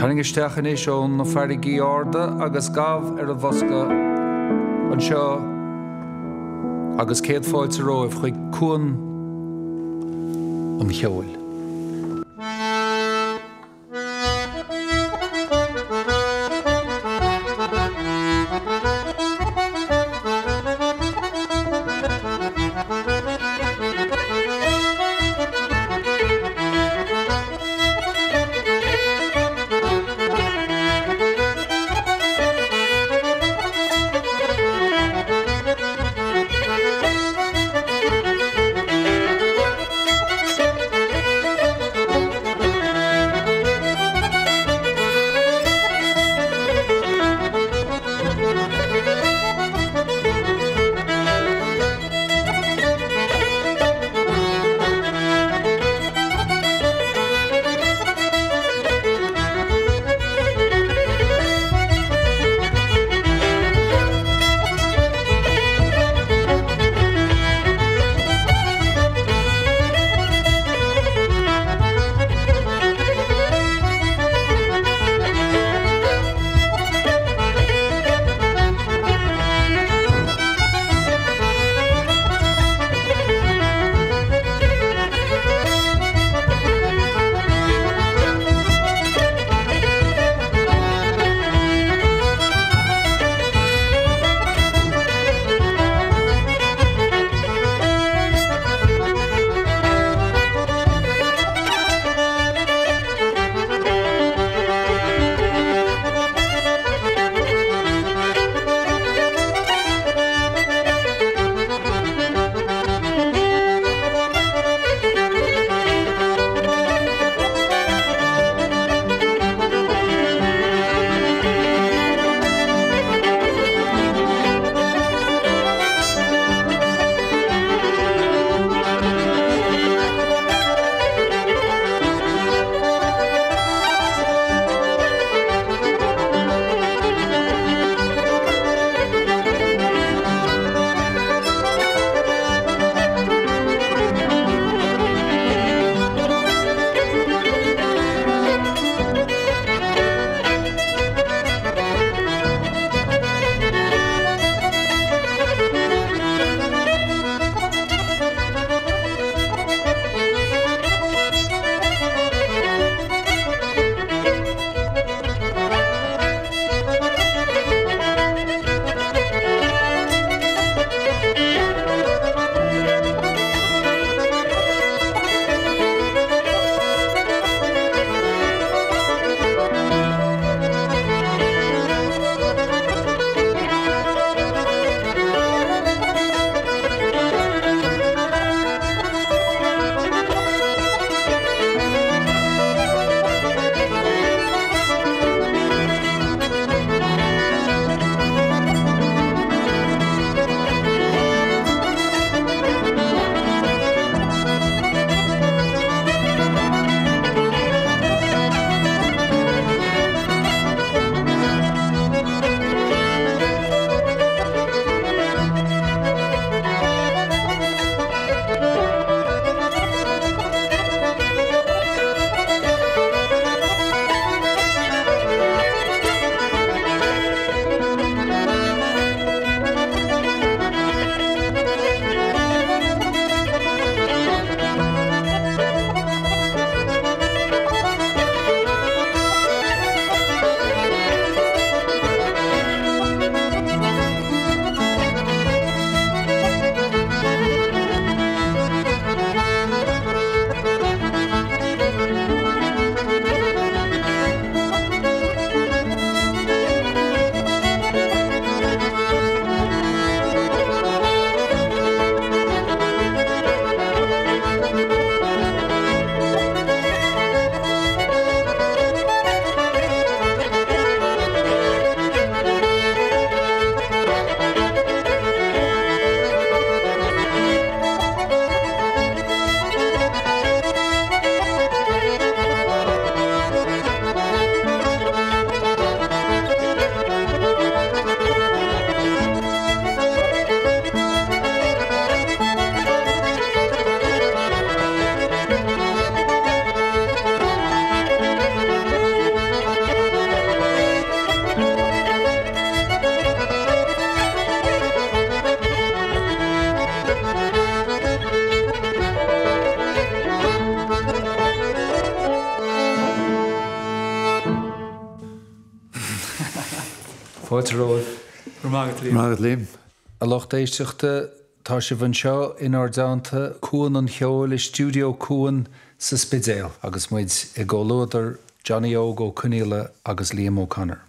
Taringe steachan é seo na farigí orda agus gav a bhosca an seo agus céad fáilte ró a chuig Cuan an Cheoil. Potts Road. Liam. Allochtaisachta Tashavan Shaw in Ardanta Cuan an Cheoil Studio Cuan An Spidéal. Agus muid I Golóidir Johnny Óg Connolly agus Liam O'Connor.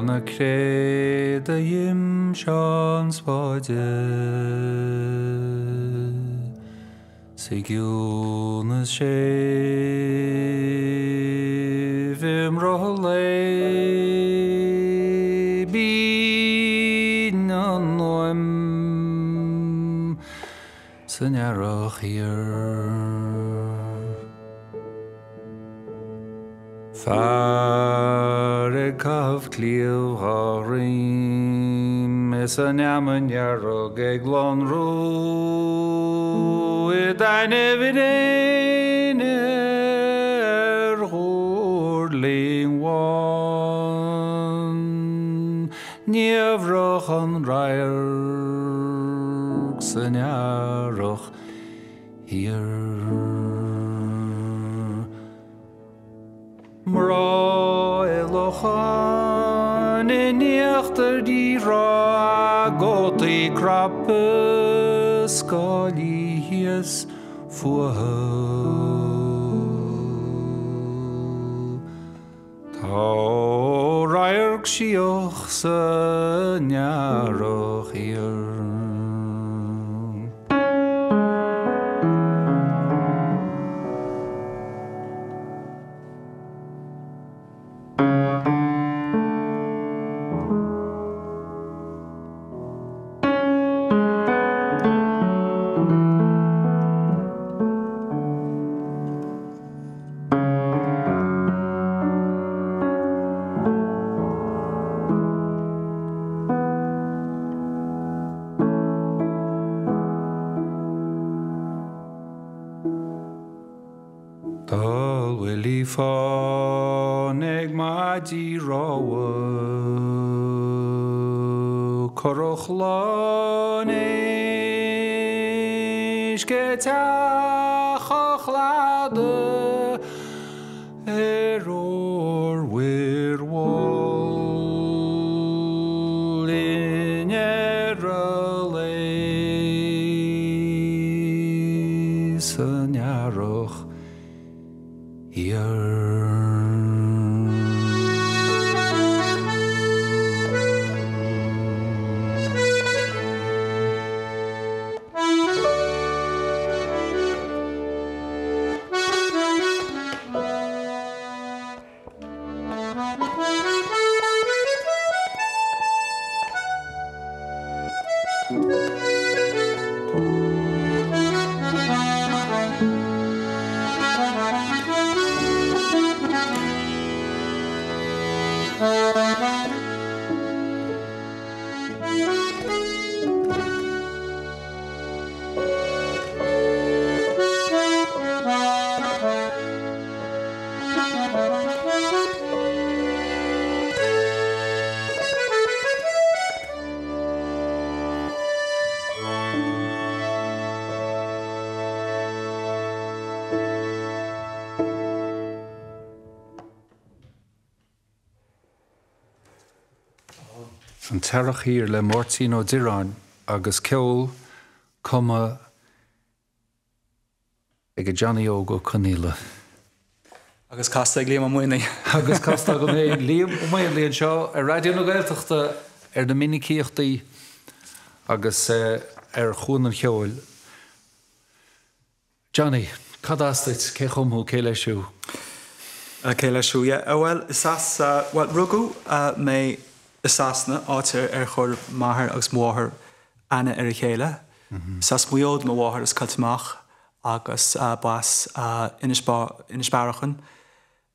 An creid a yim Sean Spidéal Sig Cuan an Cheoil Im Rothalaí Bín an Noim San Earach Iar Of Cleo Harim is an Amanero Geglon Roo with an evident holding one. Níomhroch an rair san earach hir. Mrá elochán in iachtar di rá gotí crapus gálí hias fuahau. Tá rair gsioch san earach hir. An tarach hir le Martino Diran agus ceol cuma ag a Johnny Óg Connolly. Agus casta ag Liam Ó Maonlaí. Agus casta ag Liam Ó Maonlaí an seo ar radio na gaeltachta ar na miniciachtaí agus ar Cuan an Cheoil. Johnny, cad astait ce chumhu ce leisú? Ce leisú, yeah. Well, sas, well, rugu me Sasna áitir chur maithir agus mhóthair anna ar a chéile. Sas muíod mo bháthir is cultimach agus bás inisbarachan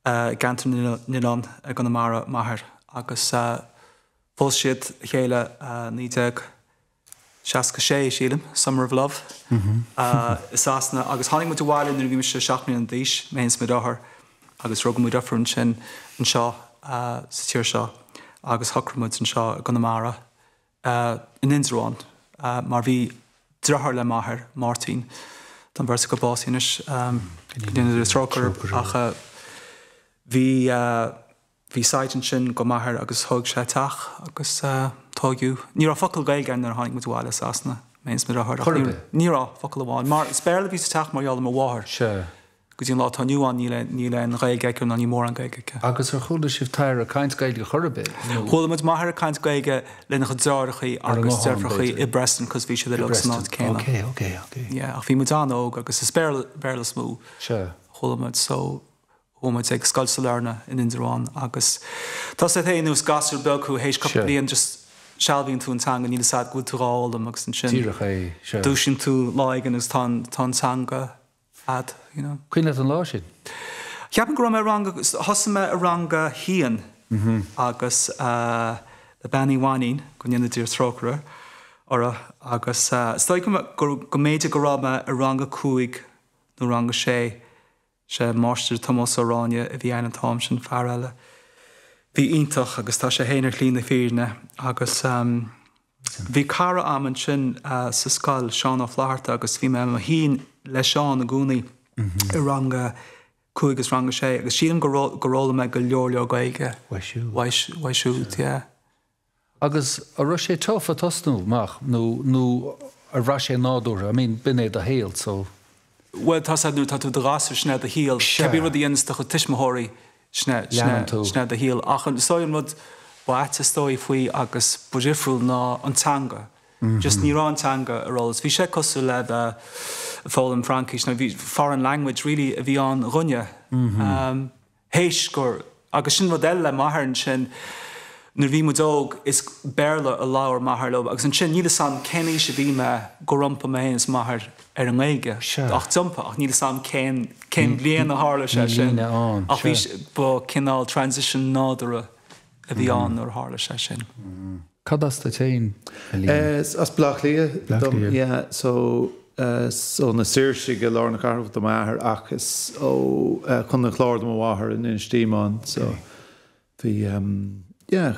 gantar nilan ag an amara maithir agus fól siad chéile 1966 sílim, Summer of Love. Sasna agus tháinig mu dhálinn ar gimiste 7 million díis meins mu dáthir agus rugam mu dafran sin an seo sa tír seo. Agus hocramúid an seo gan amara in Inzrán mar bhí drachar le maithir Martin don bharsa go bás inis gníanad ar trácar acha bhí said an sin go maithir agus thug sé teach agus tógiú nírá focail gail gan ar tháinig mu dhúáil as asna means mu dhúáil nírá focail amháin mar spéir le bhí sa teach mar iall am bháthir sure agus dín láta nuán níl an gael gaeicir na ní mór an gaeicir. Agus ar chulda siftair a caint gaeicir chorabit? Chulda mid maithir a caint gaeicir lena chudzárachaí agus derfrachaí I Breston cos bhí siad ilog sanad céna. Ok. Yeah, ach bhí mid an óg agus is berla smú. Sure. Chulda mid, so chulda mid ag scolsalarna in Inzrán agus tás a thain nus gasar belcu heis capablian just sealbhíon tú an tanga níl saad gud tú gáil amags an sin. Tírachaí, sure. Dúsin tú láigan agus tán tanga ad, you know. Queen Latin Lawshin. Chiapan go raibh ranga, hosama ranga hían agus the bani wanin go níanna dír throcra or agus stoicum go méide go raibh ranga cúig nó ranga sé Master Thomas Orania a bhí an Thompson Farrell Bhí iontach agus tá sé héanaar lína fíorne agus bhí cara am an sin sa scoil Seán ó Flaharta agus bhí me hín le Seán a gúnaí i ranga cúigus ranga sé agus sían goróla me go leorleo gaige. Waisiút, yeah. Agus a ra sé tofa tosnúach nó a ra sé nádúr, I mean, bin é a héal, so... Well, tá saadnú tá tú de rása sne a héal. Cebí rud íonstach a tismothirí sne a héal. Ach an sóim rud ba áit istói faoi agus budifrúil ná an tanga. Just ní rá an tanga ar ólas. Bhí sé cosú le a fólam Frankis, ná bhí foreign language, really, bhí an runne. Héis gur, agus sin rud eile le maithairn sin, nuair bhí mu dóg is béarla a láir maithair lob. Agus an sin níl sam cénaí sé bhí me go rompa méhéns maithair ar an aige. Ach dumpa, ach níl sam cén blian a hála sé sin. Ach bhí ba cinál transition nádara a bhí an ar hála sé sin. Cad as da tein? As blach lia. Yeah, so na sirse go lár na carhaf da maithair ach is chun na chlár da maithair in Stíman. So bhí... Yeah,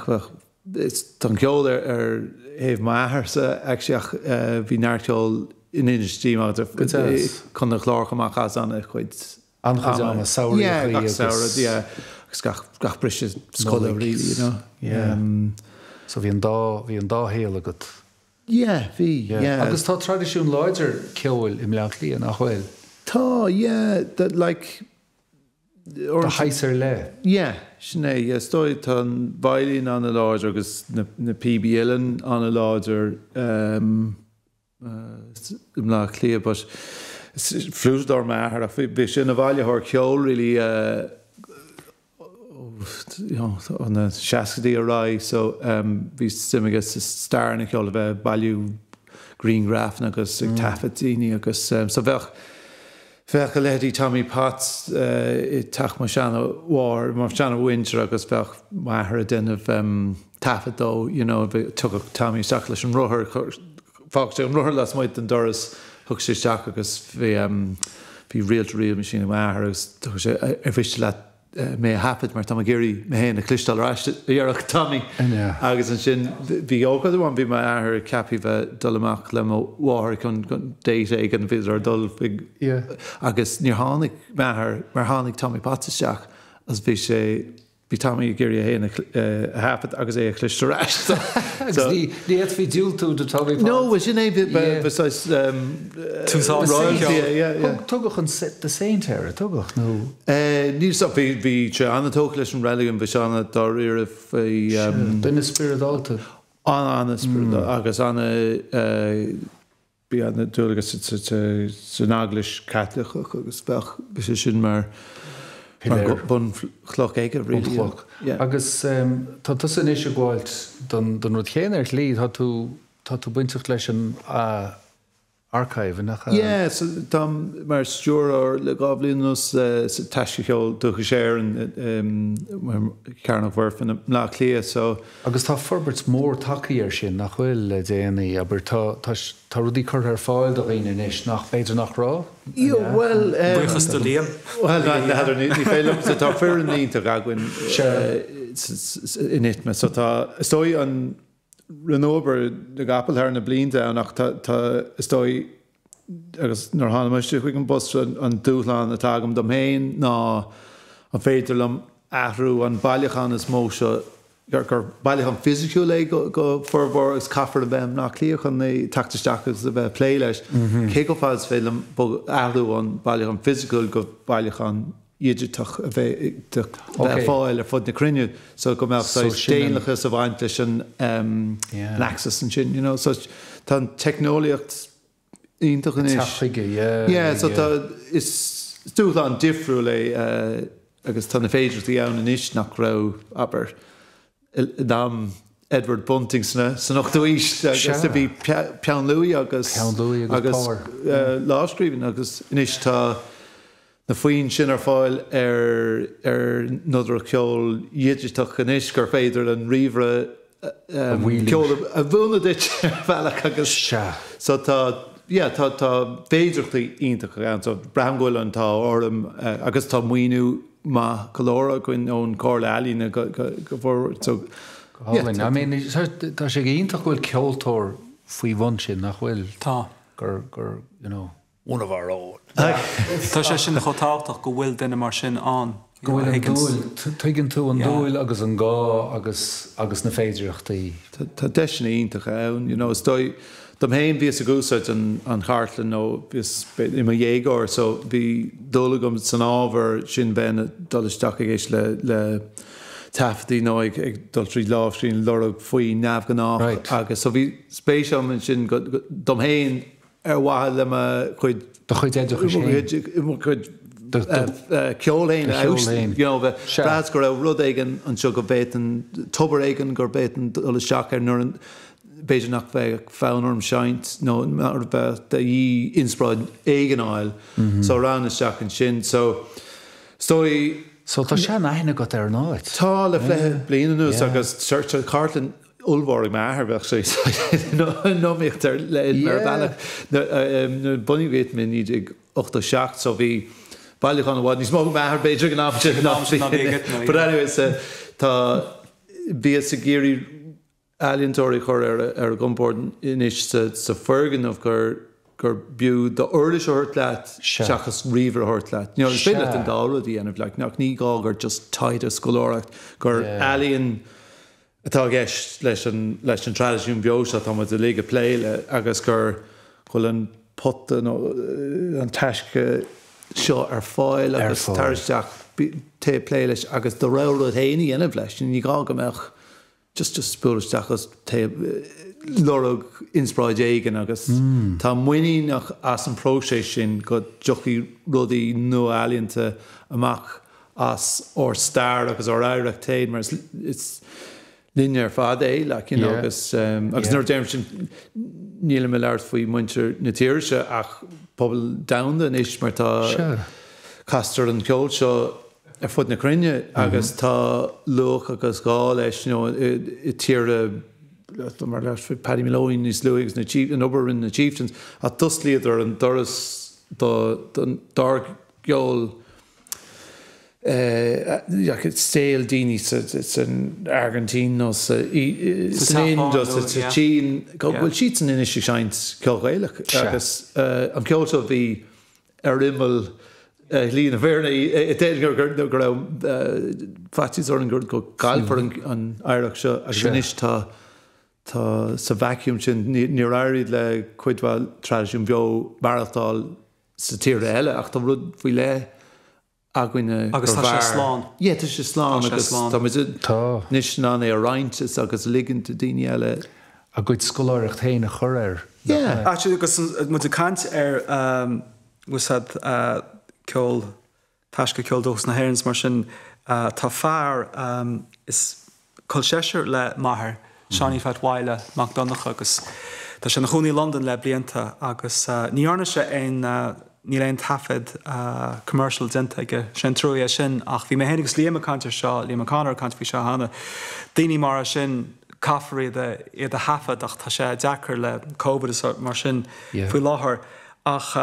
it's an ceol éh maitharsa ach bhí neartceol in industry má chun na chlár amach anna chuid anna saoirthe. Yeah, gach saoirthe, yeah. Agus gach brise scoile really, you know. Yeah. So bhí an dá héal agat. Yeah, bhí, yeah. Agus tá tradiisiún láidir ceol i mleach líon a chuil. Tá, yeah, that like... The heiser le. Yeah, shne. Yeah, stoi tan violin on a larger, because the PBLN on a larger. I'm not clear, but fluid or matter. I think we should value her cure really. You know, on the chassis array. So we still get to star in a cure of a value green graph, because taffetini, because so well. Fech a lehdi Tommy Potts I tach ma sianna war, ma sianna winter agus fech maher a den of taffadó, you know, tuch Tommy stach leis an roher, fach an roher las maith an doris hug sé stach agus fi real machine a maher agus tuch sé a viste le me a hapit mar Tommy Geary me hen a clistal rashti a yarach Tommy agus an sin fi oga the one fi maher a capi ve dolamach le ma war con deita egan fi ar dol agus nir hánig maher mar hánig Tommy Potts stach as fi sé fi Tommy Geary a hen a hapit agus e a clistal rashti agus ni et fi diúl tú de Tommy Potts no was in a bit besides tugach an set the saint here tugach no níos a bhí se anna tóg leis an religion bhí se anna dar iarh Dina Spiridálta. Anna Spiridálta, agus anna bhí anna dúlagus san aglis catlach agus bach bhí sin mar bun chloch eige bríon. Agus tá tusan is a gháilt don rud chéanair líd tá tú buintach leis an archive and that. Yeah, so Tom Marsjor or the Goblinus Tashikol to share and Carnivore and Laclea so August Forbert's more takier shin nach will Danny aber ta Rudy Carter fall the in is nach better nach raw. Yeah, well well I don't need fail up to fair need to Gagwin in it so ta stoi on Renober the Gapel her in the blind and stoi agus nor han much we can bust on Dulan the Tagum domain na a fatalum atru on Balachan is mosha Gerker Balachan physical go for Boris Caffer them not clear on the tactics jackets of a playlist Kegofas film atru on Balachan physical go Balachan Ieditach a fáil ar fud na crinne, so go meach déanachas a bhaint leis an access an sin, you know, so tá an technoliacht íntach an is. Tachige, yeah. Yeah, so tá is dúil an difriú le agus tá na féidirachtaí ann an is nach rá aber dám Edward Bunting san ochtoís agus a bhí Peann Louis agus láscríbhinn agus inis tá na faoin sin ar fáil ar nodra ceol iaditach an is gur féidir an ríomhra a bhúnadit bhealach agus so tá féidirachtaí íntach an so braham gúil an tá orm agus tá muoinú ma calora going on Corlali na go forward so yeah, I mean it's ta shigin to quel culture fui vonche na quel ta you know one of our own ta shin the hotal to go will then marchin on go in taken to and doil agus an go agus na feidirachtaí ta deshni to gown you know stoi the main via Sagusa and Hartland, no, is in Mayago, so the Dolagum Sanover, Shin Ben, Dolishtakish, Le Tafti, no, Doltry Lofty, Laura Fui, Navganov, Agus, so we Spatium and Shin got Domhain, Erwahalema, could. Ceolainn, you know, the Radsgore, Rudagan, and Sugabetan, Tuberagan, Gorbetan, Dolishakar, Nuran. Bejanach bheith fáinarm seint nó mar bheith de í inspraid éigenáil so rán isteach an sin so stoi so tá sé aithne go ar an áit tá le bheith blianaús agus search Cartland Ulvar Maher bheith sé nó míocht ar le mar bhealach nó buníhíit mi ní ag 8 so bhí bhealach an bhád níos mó Maher Beidre an áit but anyway tá bí sa géirí Alien Tory her comportment in is the Fergan of her view the Irish heartlet Shachas River heartlet you know it's been at the end of like Knockneagog or just Titus Goloracht her Alien Tagesh lesson tradition views that on the league play agus her Colin Pot and Tashke shot her foil agus Tarshach te playlist agus the railroad Haney in a flash and you go just spurish tachas te lorog inspired again agus tam winning nach as an procession got jockey ruddy no alien to amach as or star because or direct it's linear fade like you know because agus no redemption Neil Millard for winter natirisha ach bubble down the niche marta Castor and Colcho foot na crinne agus tá loch agus gá leis I tíre mar leis fai Paddy Moloney níos luigh an obair na chieftains a dus líadar an doras don dargeol stale daoine it's an Argentinos san Indos it's a Chin well sheets an inis seint cóghailach agus an ceolta bhí arimil Liam O'Maonlaí, it did go Fatty's or good go Galper and Ireland. I finished to vacuum chin near Ireland le quidwal tradition bio marathon satire after rud we le agwin Augustus yeah this is Slan because Tom is it nishnan a rint is agus ligin to diniele a good scholar retain horror yeah actually because mutant was had Kol Tashka Kol Dos na Herrans Marshin Tafar is Colchester le Maher, Shani Fatwila, MacDonagh agus. That's in the Huni London le Blienta agus Niarnisha in Nilan Tafed commercial dentige Shantruya Shin ach vi mehenigs Liam O'Connor can't be Shahana. Dini Marshin Caffrey the Hafed ach Tasha Jacker le Cobra Marshin fi Lahar ach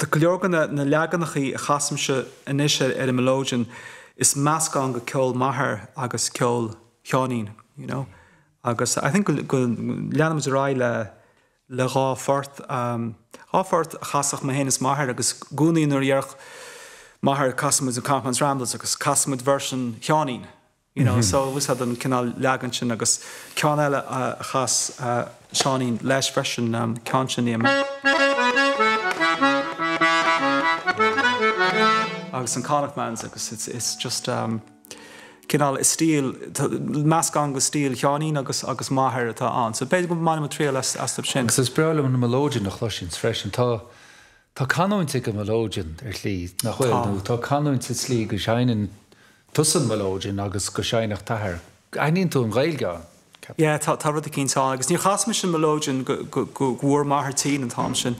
the Cleorgan na Laganachy Hasmsha initial etymologian is Mascon Kyol Maher agus Kyol Hionin, you know. Agus I think Liam O'Maonlaí le Hofort Hasach Mahenis Maher agus Guni Nurierch Maher Casmud and Campman's Rambles agus Casmud version Hionin, you know. So we said an canal Laganchin agus Kionella Has Seanin Lash version Conchinium. Agus an Connachtmans agus it's just kinál steel mascang steel Hionin agus Maher atá an so basically man material as the chin so problem an melodian nach lashins fresh and tá canóinte go melodian lí nach hil tá canóinte slí go shine tussen melodian agus go shine nach taher I need to railga yeah tá rud cinn tá agus ní chasmsin melodian go war Maher tín an Thompson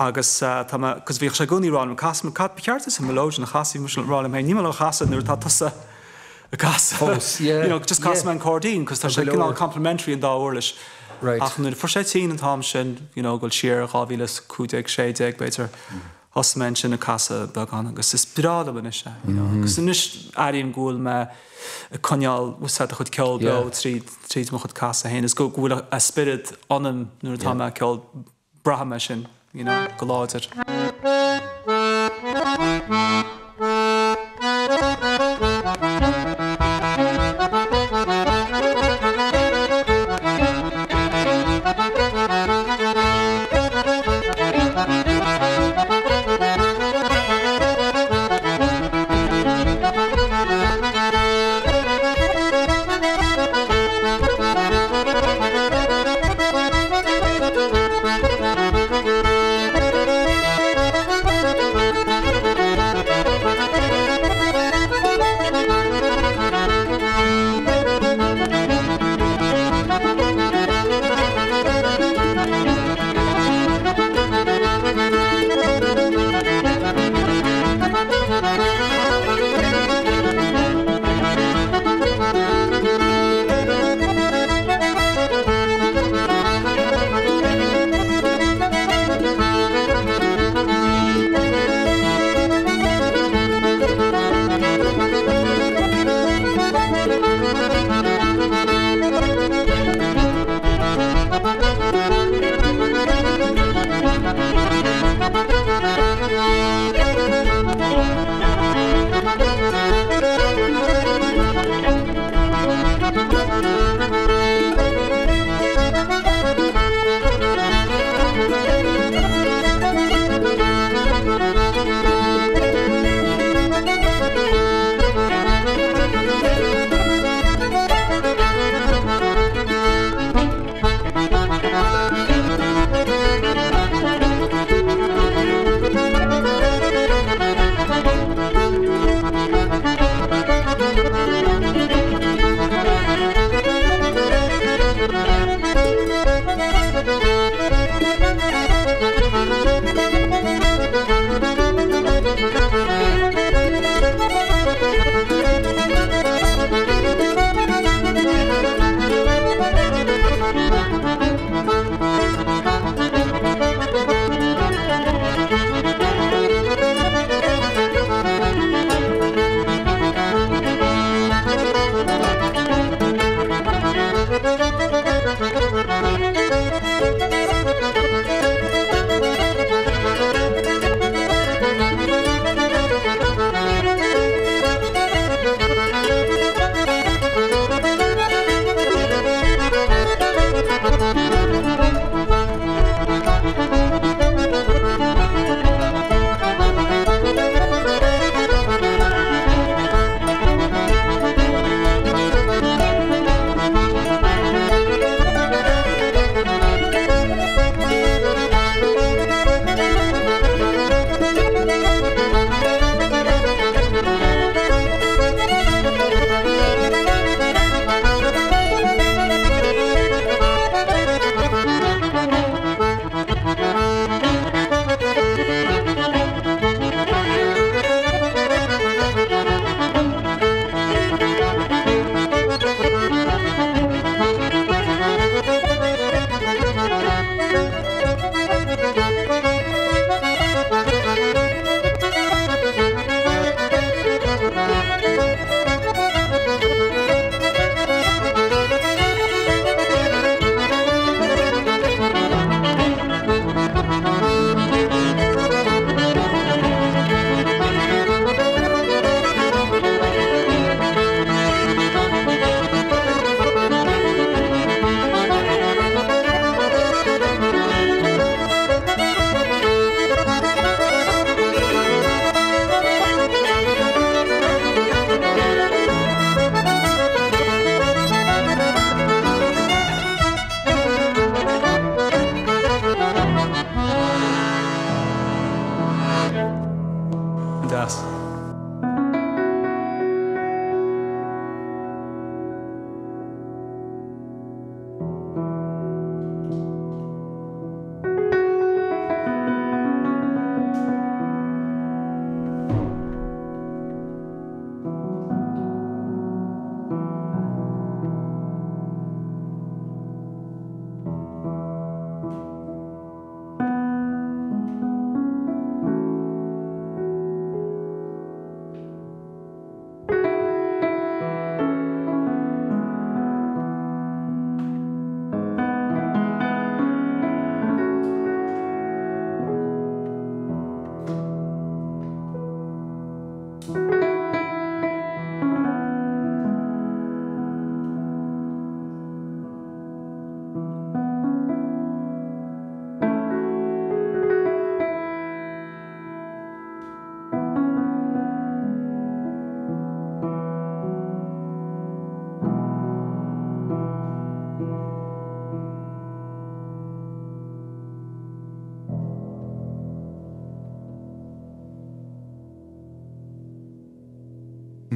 agus tá cos bhí segúní rán casm cat peartas an melodian chasí musil rán mai nímal chasa nuair tá tusa a cas you know just casm an cordín cos tá segúní complimentary an dá orlis right ach nuair for sé tín an Thompson you know go siar a chavílas cúdeig séideig beter Os mentioned a casa bagan agus is pirada banisha, you know. Because nish arian goal ma kanyal was had a good kill bill treat ma good casa hen. It's go goal a spirit on him nur tama kill brahmashin, you know, galater.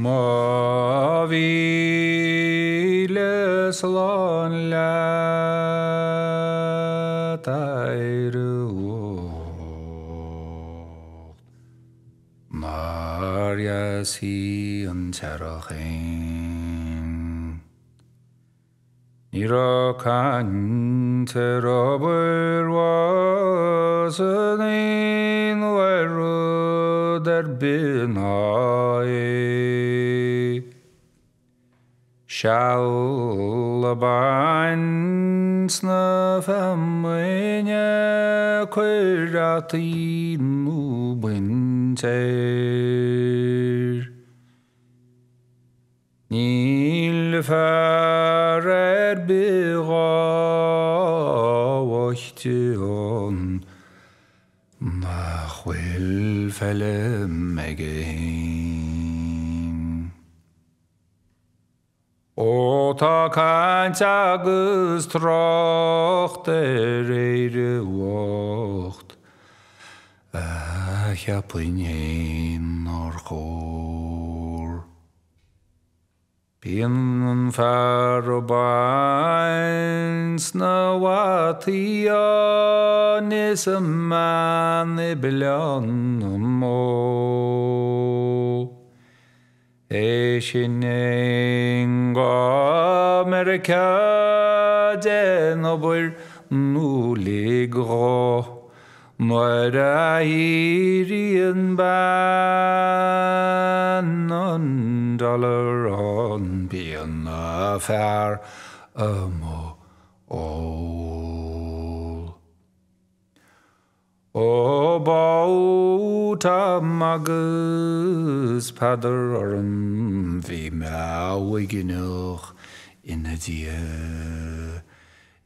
Movileslon la tairu Maria si uncharohin Nirokan terobur was in weru der binai Shalaban snafamina kurati nubinter Nil farer begawachtion nachwil felem again. O takantagus trocht rede wacht, ach ja pinen orchor. Pin farobans na watian is a man mo Eshining America denobur nuligro Morairian ban on dollar on be an affair mo all. O bauta magus padder or vi mauiginuch in a deer.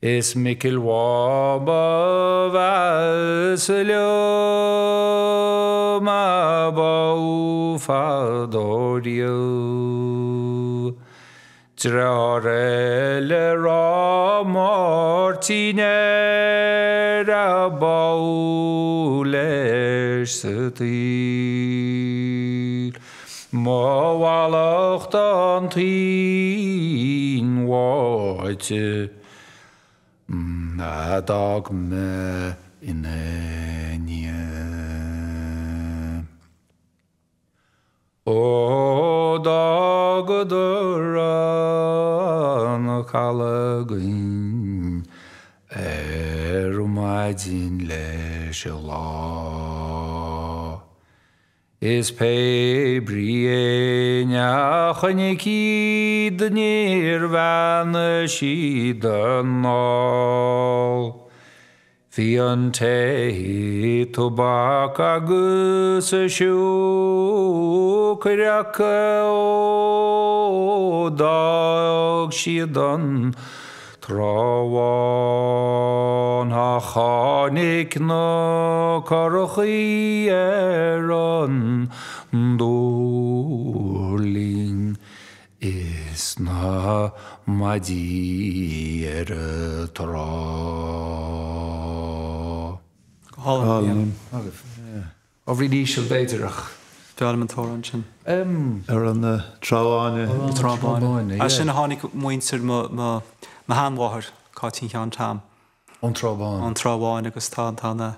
Is Mikkel Waba Vasilio Mabau Fadorio Trarele Ramortine Rabau Lesh Mawalachtantin Waite A dogma in a near. O dog the run, Callaghan, Erumidin Leshala is Pabriana Honiki the near van she done all. Fiante tobaccagus shukraka dog she done. Trawan hachanik no karochieron dolin isna madiere tra. Of initial beterach. Development Horanchen. On the Trawan. I shin hanik moinser ma. Mahanwaher, Katin Yan Tam. On Trawan, Agustan Tana.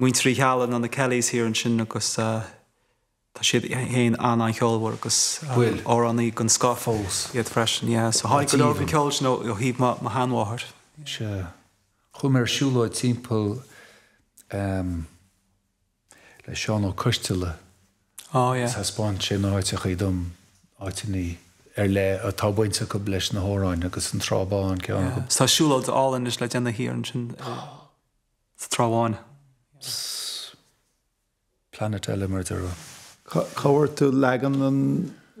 Wintry Hallen on the Kellys here in Shinnagus, Tashid Hain Anna Hillworkus, or on the Gunscoffles. Yet fresh, yeah. So how could Orvin Kelch know you'll heave Mahanwaher? Sure. Homer Shuloid simple, like Sean O Quran. Oh, yeah. Saspanche, no, it's a hidum, Otini. Erle a taboin to publish the horon, because in Traban, Kiana. So Shulot all in this legend here and Trawan. Planet Elemurter. Cover to Lagan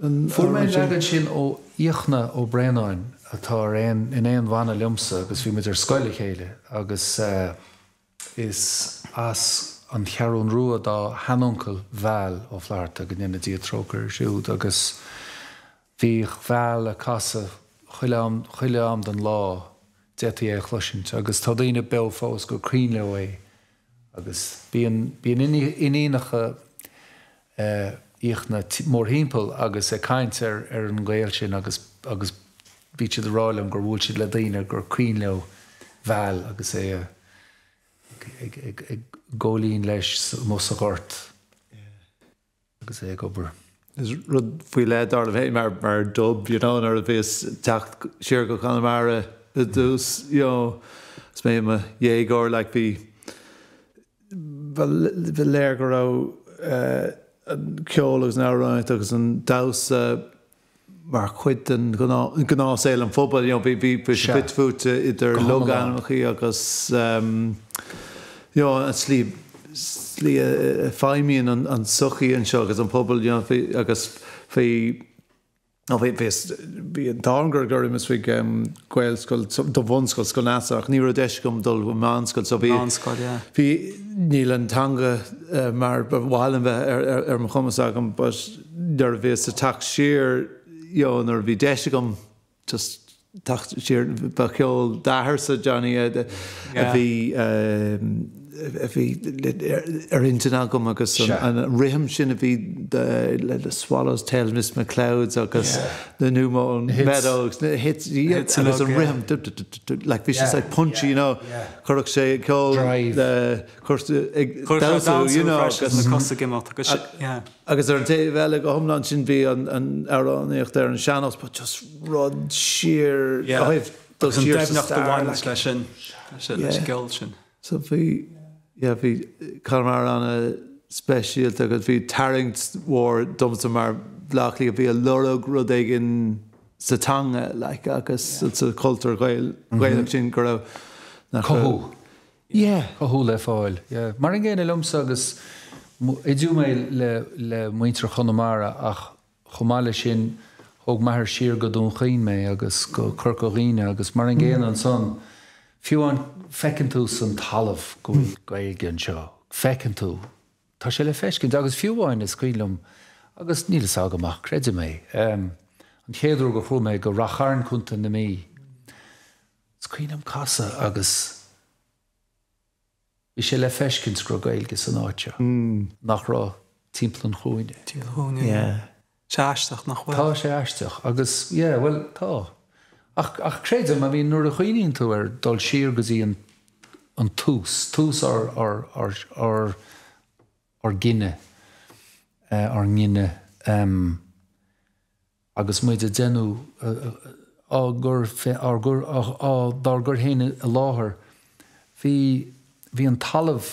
and Forman Laganchin O Ichna O Brennan, a Toran in An Vana Lumsa, because we met her Skylichele, Agus is as an Harun Rua da Hanunkel Val of Lartag and in the Dietroker, Shud, Agus. Bhí bheal a casa chuile am den lá deataí é chluisint agus tá daoine be fós go crín le é agus bíon iníonacha íochna mór hímpel agus caint an ghail sin agus bíte de rálam gur bhúil siad le daoine gur cuimhleo bheal agus é ag gólín leis mos a ghirt agus é ag obair. Is rud faoi lead ar a bheith mar dub, you know, ar a bheith tacht siar go Connemara a dús, you know, is mé ma dhéagóir like bhí léir go rá ceol agus ná ráint agus an daus mar chuid an gná saol an fóbal, you know, bhí pitfút idir loganachí agus, you know, an slí feimín an suchaí an seo agus an pobl, you know, agus bhí an dámgar gurim is bhí gwael scoil do bhón scoil scoil nasach ní ra deisgum dul mán scoil so bhí bhí níl an tanga mar bháilan bheith ar chumas agam bas dar bhís a tacht siar, you know, nar bhí deisgum just tacht siar ba ceol dahar sa Johnny a bhí if he into Nagum, and Riham Shinavi, the swallows tail, Miss McLeod's, because the new meadows hits, and there's a Riham, like vicious, like punchy, you know, Corruxay, Cole, the Corso, you know, because the Costa came out, yeah. I guess they're Dave Alec, Homeland Shinvi, and Aaron there and Shannos, but just rod sheer, yeah, doesn't drive enough the wine session, Gelshin. So bhí Connemara anna speisialta agus bhí taringt war dumsa mar bhlaclaí a bhí a lorog rud ag in sa tanga agus sa cultúr ghailach sin go raibh na chothú. Yeah. Chothú le fáil. Mar an gcéanna lumsa agus idiú mé le muintir Connemara ach chomáile sin thug maithir siar go dún chaoin mé agus go corcóghíine agus mar an gcéanna an son fiú an feicintú san talamh gúil gaige an seo. Feicintú. Tá sé le feiscint, agus fiúháin is cuilm, agus nílas agamach, credu mé. An chéadú go chrú mé go racharn cúnta na mí. Is cuilm casa agus is sé le feiscint go gaige san áitse. Nach rá timplan chúine. Timplan chúine. Yeah. Sé aisteach nach bhfuil. Tá sé aisteach, agus, yeah, well, tá. Ach credu ma bhí nuair a chuoiníonn tú ar dul siar go dtí an tús ar gine ar ngine agus muid a déanú dar gur héine a láthair bhí an talamh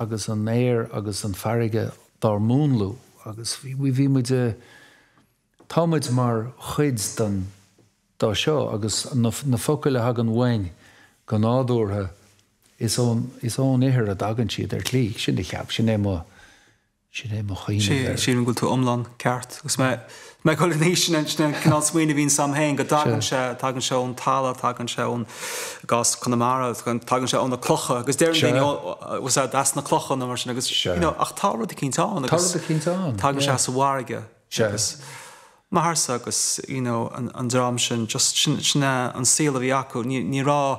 agus an éir agus an farige dar múnlú agus bhí muid a támuid mar chuid den dá seo agus na focaile hagan bhain go nádúrtha is ón éthir a dagan siad ar clí sin de cheap sin é mo chuoine. Sin bhfuil tú omlan ceart agus me chuil níos sin cinál smaoine bhín sam héin go dagan se ón tala, dagan se ón gas Connemara, dagan se ón na clocha agus déir was a das na clocha na mar sin agus ach tála de cíntáin agus dagan se sa bhharige agus Maharsa agus, you know, an dram sin, just sinna an síl a bhí acu, ní rá,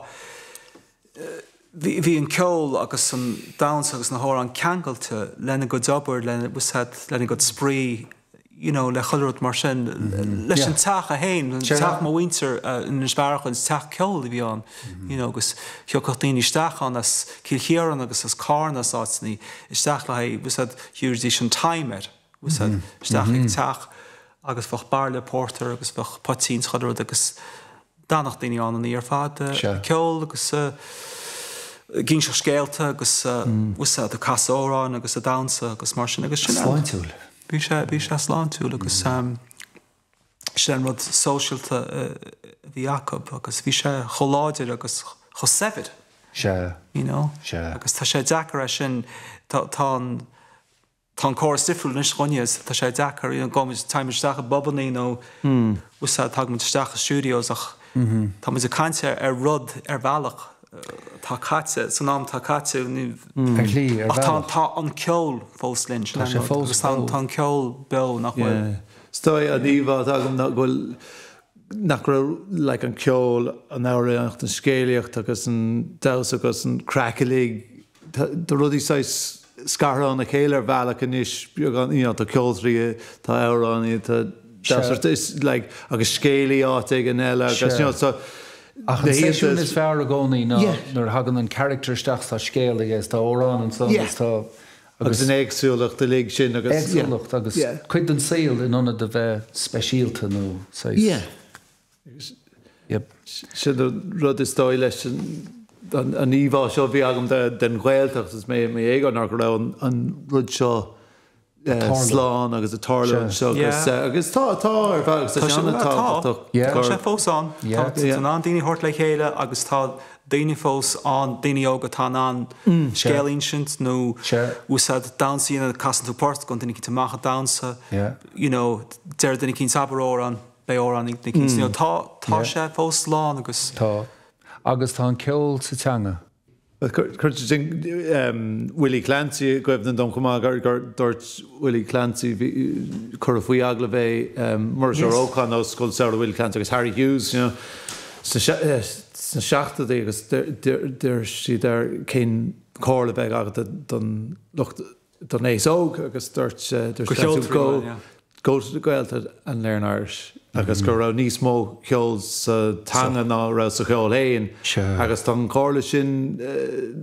bhí an ceol agus an downs agus na hóra an cangalta, lena go dabar, lena go sprí, you know, le chulrút mar sin, leis an tach a hain, an tach ma winter in an sbarach, an tach ceol a bhí an, you know, agus cheochachtaín isteach an as cilchéran agus as cárn as átsni, isteach le hai, bwysad, hiúrdíis an taimer, bwysad, isteach ag tach, agus bhach barle pórtar agus bhach potín schadarúd agus dánach daoine an an iarfad ceol agus gín se scéalta agus usa do casa órán agus a dánsa agus mar sin agus sin sláintúil. Bhí se sláintúil agus sin rud sóisialta bhí Jacob agus bhí se choláidir agus chosefid. You know? Agus tá sé deacair sin tá Tá córas difriúil nis gonias, tá sé deacair, you know, gomis taimisteach a bobannaí nó usa tagmisteach a studios ach tá mis a cancer ar rud ar bhealach tá caite, san nám tá caite ach tá an ceol fós linn tá an ceol beo nach bhfuil. Stoi a díomh agam nach bhfuil nach raibh le an ceol an áireacht an scéalaíocht agus an daos agus an crackalí do rudí sais scarán a chéile bhealach anis, you know, tá ceoltrí tá árání tá sort is like agus scéalaí áte an eile agus, you know, so ach, the issue is fair agónaí ná nuair hagan an character isteach tá scéalaí agus tá órán an son tá agus an éagsúlacht a léig sin agus éagsúlacht agus cuid an saol in anna de bheith speisialta nó yeah. Yep. So the ruddy stoilation and Eva shall be agam then Gaeltacht is my ego knock around and Rudshaw Slan as a Tarlan so I guess Tar folks the Tar yeah folks on an Dini Hortley Hela Augustal Dini folks on Dini Ogatanan scale ancient no we said dancing in the castle port continue to make dance you know there the King Sabaroran they are on the Kings, you know, Tasha, Foslan, August. Augustan killed Satanga. Willie Clancy, Gavin Duncomagar, Dort, Willie Clancy, Curfui Aglave, Martino Óg Connolly, called Sarah Willie Clancy, Harry Hughes, you know. So Shachta, they was there, she there, Kane Corleveg, Agatha, Dun, looked, Dunace Oak, August, Dort, go. Go to the Gaeltacht and learn Irish. Agus go raibh níos mó ceol sa tanga ná raibh sa ceol hain. Agus tan corla sin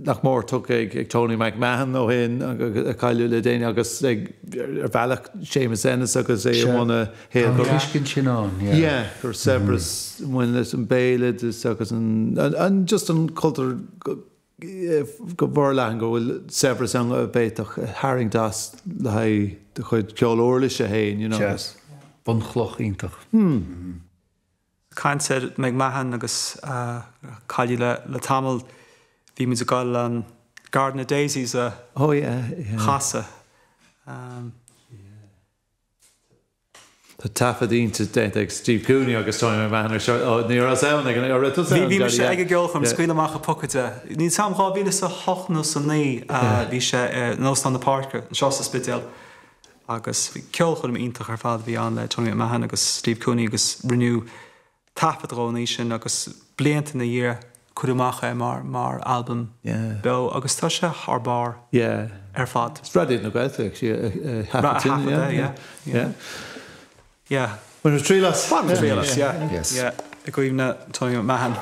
nach mór tuc ag Tony McMahon nó hain a cailú le déine agus ag bhealach Seamus Ennis agus é amhána hain. Bhriscin sin an, yeah. Gur Severus muin leis an Béile agus an just an cultúr go bhór lean go bhfuil Severus an a bheitach haring das le haid de chuid ceol orlishe hain, you know. Yes. Bunchloch intach. Cain said McMahon agus Cali le Tamil bhí mu gal an Garden of Daisies a chasa. Tá tafadínta dent ag Steve Cooney agus Tony McMahon ar ní ar saon ag ar tú saon. Bhí mu sé ag gal chum scuile amach a pocaide. Ní sam gá bhí sa hochnus an ní bhí sé nóstan na parca, an Seán Spidéal. Agus ceol chun iontach ar fad bhí an le Tony McMahon agus Steve Cooney agus rinú tapadrónaí sin agus blianta na dhír chuid amach mar album beo agus tá sé thar ar fad. Spreadid na gaelta ag si hapatin, yeah. When it was Trílas. Fun Trílas, yeah. A go even na Tony McMahon.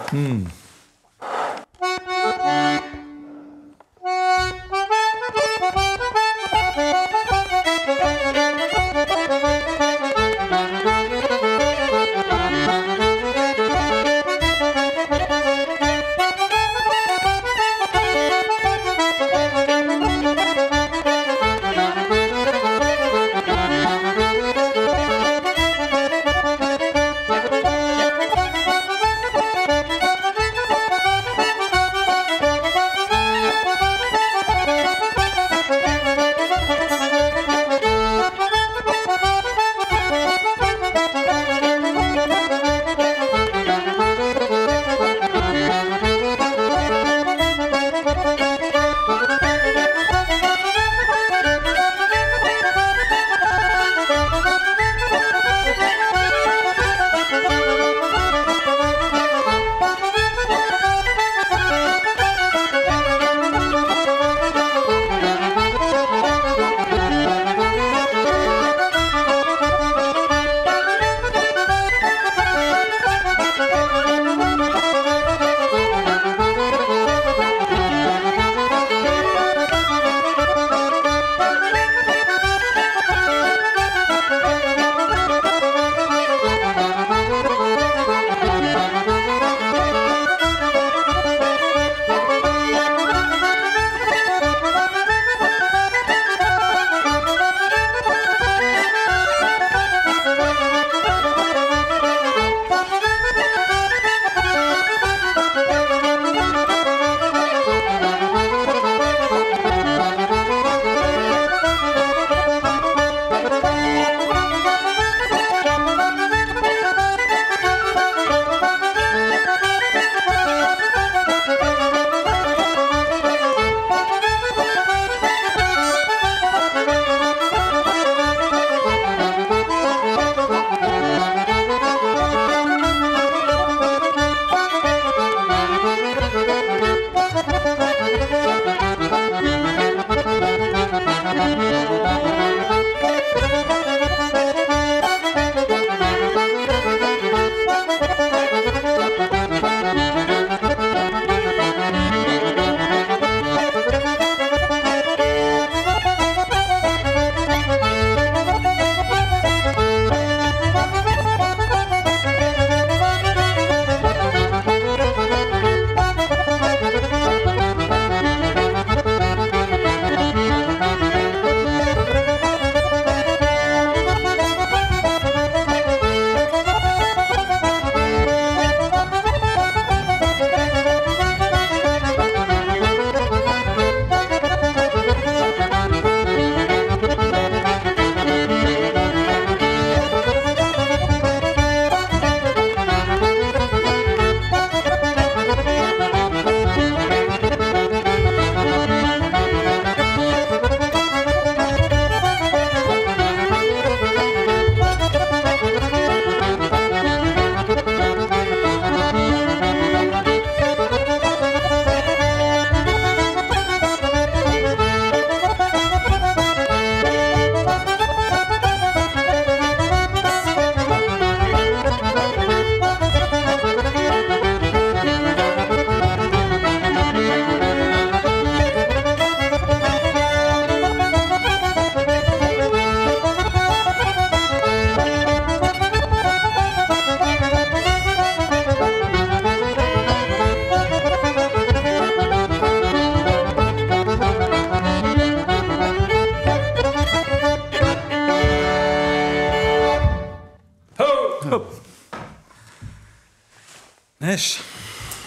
Anis.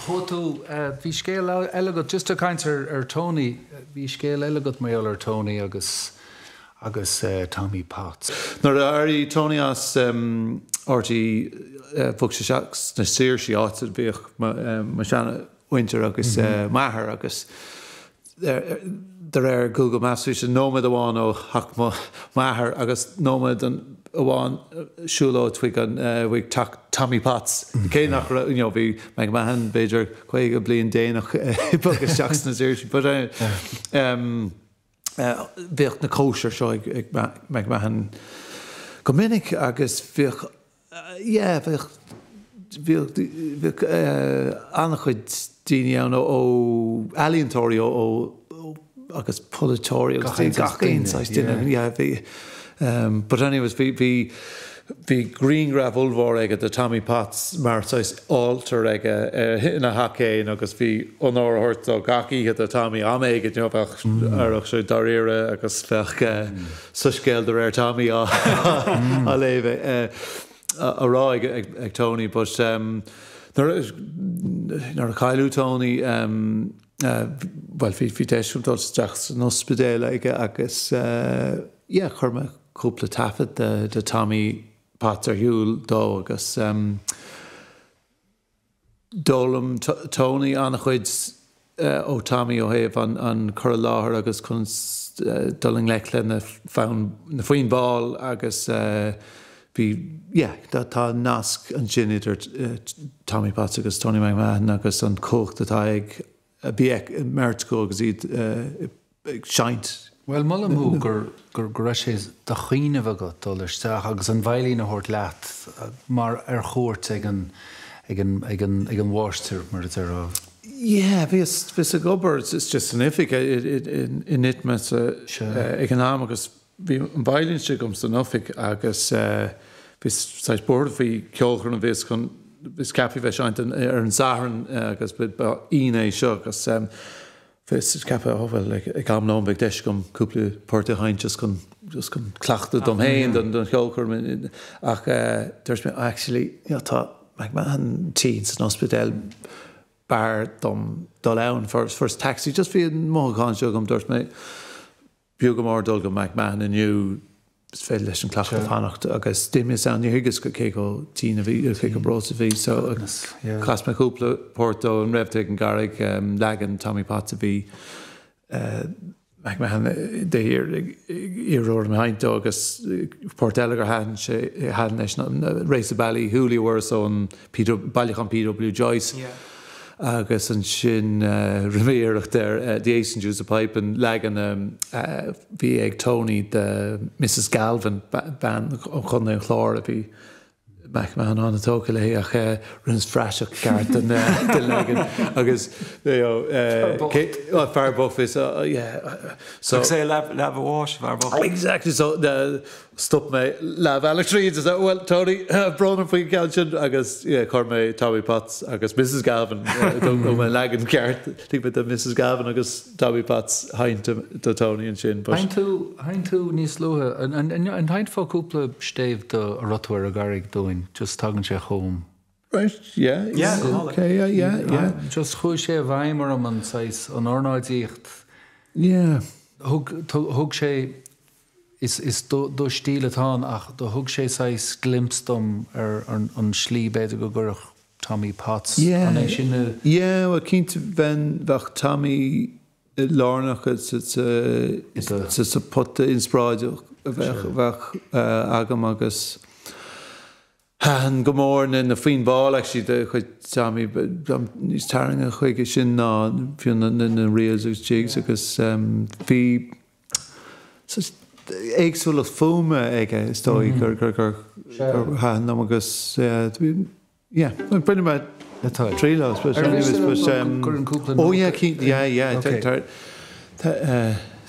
Hotel Bhí Elegant, just a kind or Tony, Bhí Elegant Mail or Tony, agus Tommy Potts. Nor Ari Tony as Artie Fuxishaks, Nasir, she ought to be Mashana Winter, agus Maher, agus. There are Google Maps which is Nomad Awan O Hakma Maher, agus Nomad and Awan Shulo Twigan, we talk Tommy Potts. Kainach, you know, be McMahon, Bajor, Quaga, Blean, Danach, Buckus Jackson, Nasir, but Virk na kosher show McMahon Cominic, agus Virk, yeah, Virk Anachid Dinian O Alientorio O, agus Politorial, I didn't, yeah, but anyways, the green gravel war egg at the Tommy Potts Marseilles alter egg in a hockey, and because the honor hurt the hockey at the Tommy Ameg, you know, about Arachsho Darira, because such girl the rare Tommy I leave a raw egg Tony, but there is a Kailu Tony, well, Vitesh from Dutch Jacks, an Spidéal egg, I guess, yeah, Kerma couple of taffet the Tommy Potts Huel though, agus Dolum Tony Anachid's O Tommy O'Have on Curlahar agus Kunst Dulling Lechlin found the Fine Ball agus be yeah that Nask and Ginid or Tommy Potts agus Tony McMahon agus on Cork the Taig Biek Mertko agus shint. Well, Mullamú gur greisheis da chine vagat dollars agus an violin hort lat mar chóirt ag an warster mar there. Yeah, vis a gober it's just significant in it mas economic as violin comes to nothing agus vis side board vi kolgren and vis kan vis cafe vis shant an zahren agus bit ine shock as first, I can't know big dish come couple party hind just come clack the dom hand and the golker. There's been actually I thought McMahon teens an hospital bar dom down first taxi just for more conjugum there's me Bugamore Dulgan McMahon and you Svedlish and clack of Hanacht I guess Dimis and Higgis could kick a teen of you kick a bros of so class my couple Porto and Rev Taken Garrick Lagan Tommy Potts to be McMahon they hear over behind Douglas Portelager hadn't national race of Bally Huli were so on Peter Ballycon P.W. Joyce agus an sin rivéireach there the Asian Jews of pipe and Lagan bhí ag Tony the Mrs. Galvin ban O'Connor chlár bhí McMahon an atóca le ach runs freisach gart den Lagan agus you know Farbuff is yeah so say lab wash Farbuff exactly so the stop me lab Alex is that well Tony Brown for you I guess yeah Cormac Tommy Potts I guess Mrs. Galvin don't know my Lagan cart think with the Mrs. Galvin I guess Tommy Potts hind to Tony and Shin but hind to Nisloha and hind for couple stave the Rotwara Garrick doing just talking to home. Right, yeah, okay, yeah. Just go she Weimar man says on Arnoldicht. Yeah. Hug she is do stile tan ach the hug she says glimpsed them on Schliebe go go Tommy Potts. Yeah, we came to when back Tommy Larnach it's a pot inspired weg agamagus. And good morning, and the fine ball actually. The Tommy, but he's tearing a quick shin on the reels of jigs because the such eggs full of foam egg story. Yeah, pretty much three loads, but oh yeah.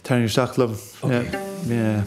Turning your yeah.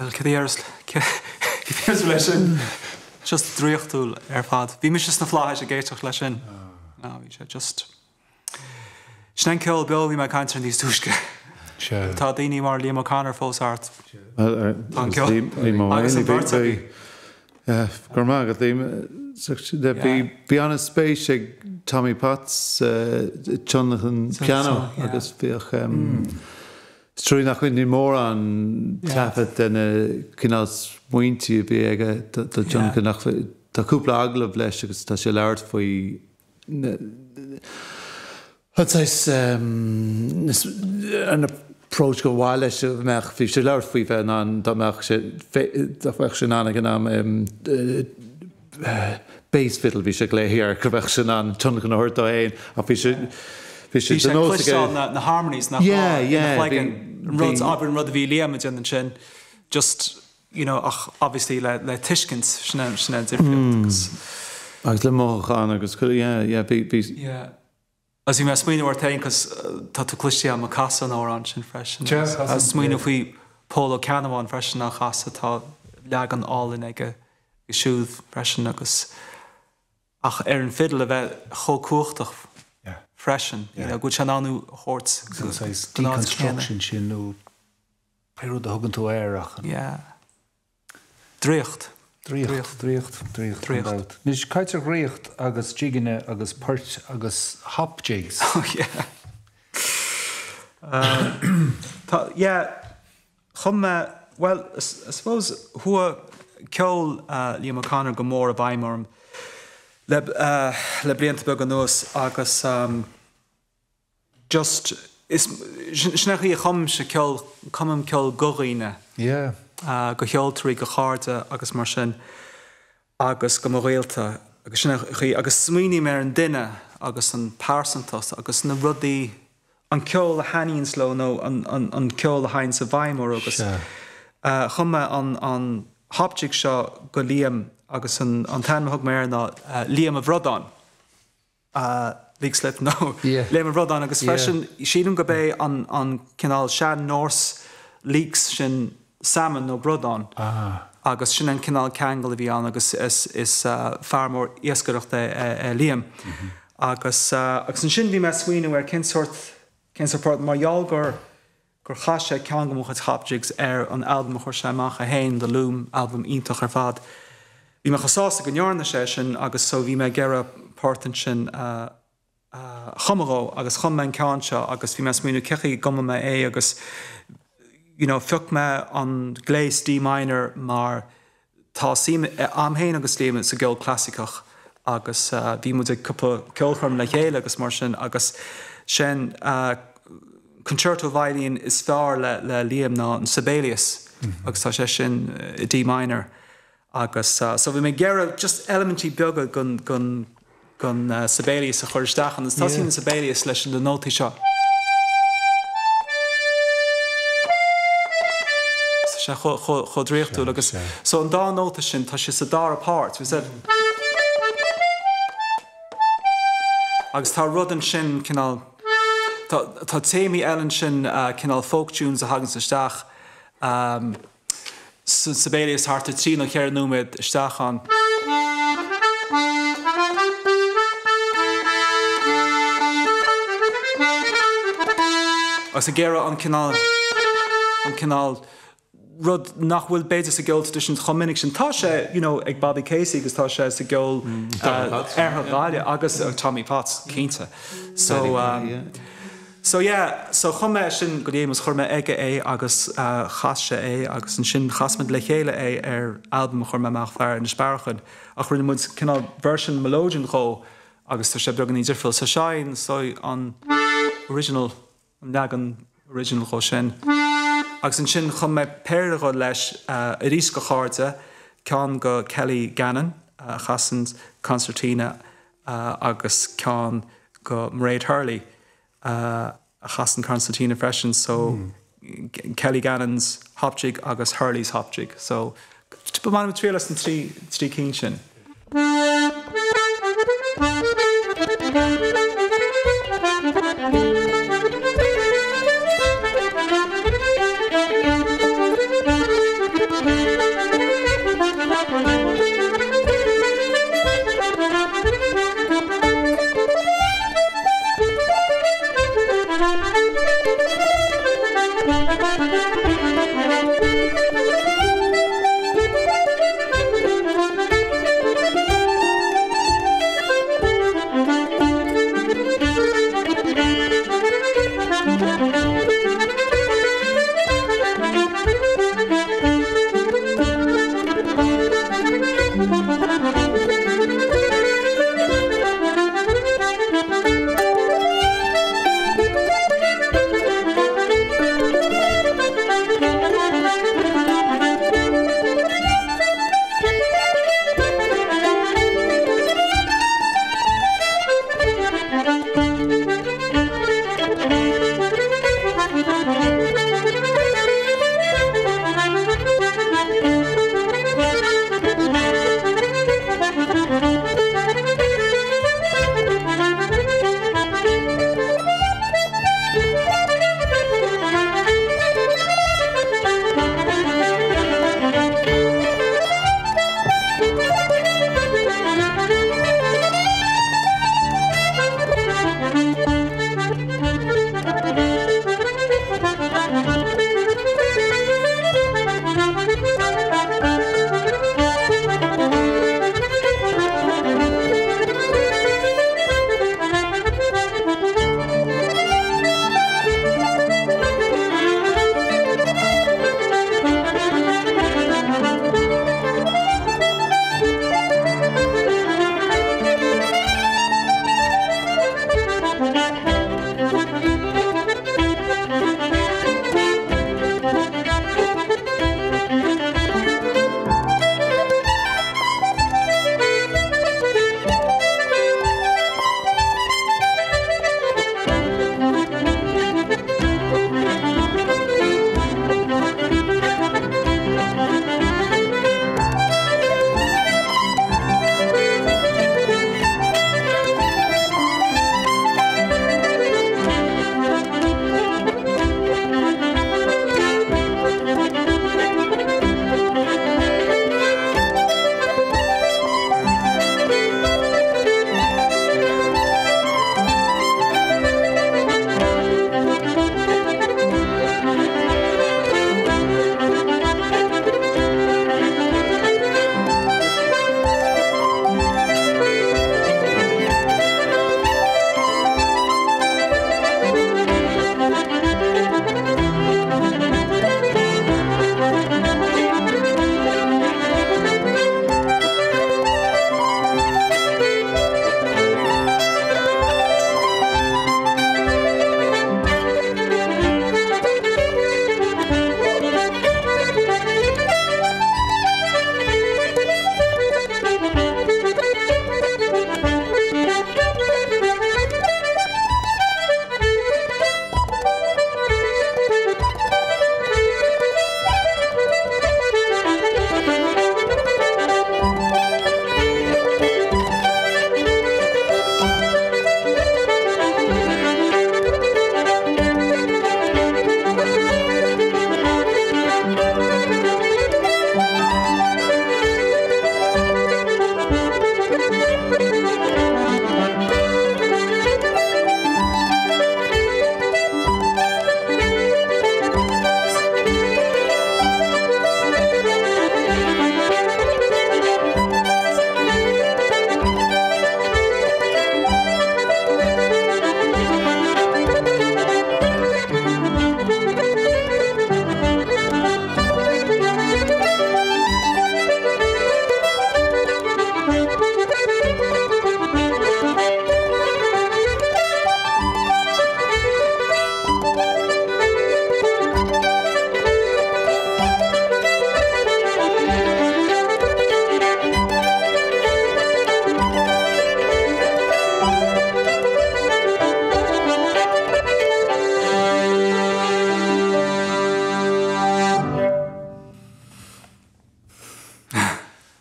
Well, Cad é leis sin. Just dríochtúil ar fad. Bhí mis na fláis a géiteach leis sin. No, bhí sé just... Sna ceol beol bhí mai cantar an díos dúisce. Tá daoine mar Liam O'Connor fós art. An ceol. Liam Ó Maonlaí. Gormag, bhí an spéis ag Tommy Potts, Jonathan Piano, agus bhíoch... True nach winni mór an tapet den kinas muinti bega the John nach the cúpla agla blesh agus tá sé leart foi hatais an approach go wile se nach fi sé leart foi van an da mach sé da fashion an ganam bass fiddle vi sé glé here correction an John can hurt the ein. She's the most the harmonies now. Yeah. Runs up and rather Liam and Chen. Just, you know, obviously like Tishkins, Schnell different. I love Anna because yeah. As you must mean we're telling because Tatu Klishia Makasa no orange and fresh. As mean if we Polo Canavan fresh and Akasa ta Lagan all in like a shoe fresh and because Ach Erin Fiddle about Hokuchtach. Freshen, yeah. Good chananu horts. Deconstruction, she knew. Peru the Hogan to Airach. Yeah. Dricht. Nish Kaitzer Richt, Agus Jigine, Agus Perch, Agus Hop Jigs. Oh, yeah. Yeah. Well, I suppose who are Kjol, Liam O'Connor, Gomorrah, Weimar. Le blianta bega nós agus just is snaghí chum se ceol cumam ceol goghine. Yeah. Go heoltrí go chárta agus mar sin agus go móghilta agus snaghí agus smíní mar an duine agus an pársantas agus na rudaí an ceol a haníns lo nó an ceol a hains a bhaimor agus chuma an hoptic seo go Liam agus an tan hog mer na Liam of Rodon. Leakslet no. Yeah. Liam of Rodon agus fashion shin go bay on canal Shan Norse leaks shin salmon no Rodon. Agus shin canal Kangle Vian agus is far more escorte Liam. Agus agus shin vi mas win where can support my yalgor gorchasha Kangle moch hapjigs on album gorshama geheim the loom album integravad. We make a sauce in your session, agus so we make a partition, Homero, agus Homman Cancha, agus we must mean Kerry, Gomma A, agus, you know, Fuckma on Glace D minor, Mar, Tassim, Amhain, agus Lehman, so Girl Classicoch, agus, we must a couple Kilhorm Lagel, agus Martian, agus Shen, Concerto Violin is far la Liam na, and Sibelius, agus Tashin D minor. Agus so we may get just elementary bugger gun Sibelius a Horstach and Stasin Sibelius slash the notice shot. So Rodrigo to Lucas. So on that notice in Tasha's Dar apart. We said Agus Tar Rodden Shin canal Tatemi Ellen Shin canal folk tunes a Hagenstach. Sibelius hart to Trino Kernu with Stachan. As a Gera on canal, Rod nach will bait as a goal tradition Hominic and Tasha, you know, like Bobby Casey, because Tasha is a goal, Errol Garner, August, Tommy Potts, Kinta. So Chumma Shin Godemus Chorma Ege A, Agus Chasha A, Agus and Shin Chasmid Lechele A, album Chorma Machfar and Sparchen. Achrin Muds canal version Melodian Ho, Agus Tasha Brugani Zirfil Sashine, so on original Nagan original Ho Shin. Agus and Shin Chumma Perro Lesh, Eriska Harta, Con Go Kelly Gannon, Chassens Concertina, Agus Con Go Mairead Hurley. Hassan Constantina Freshen, so Kelly Gannon's Hopjig, August Hurley's Hopjig. So, to be man three lessons, three Kingshin.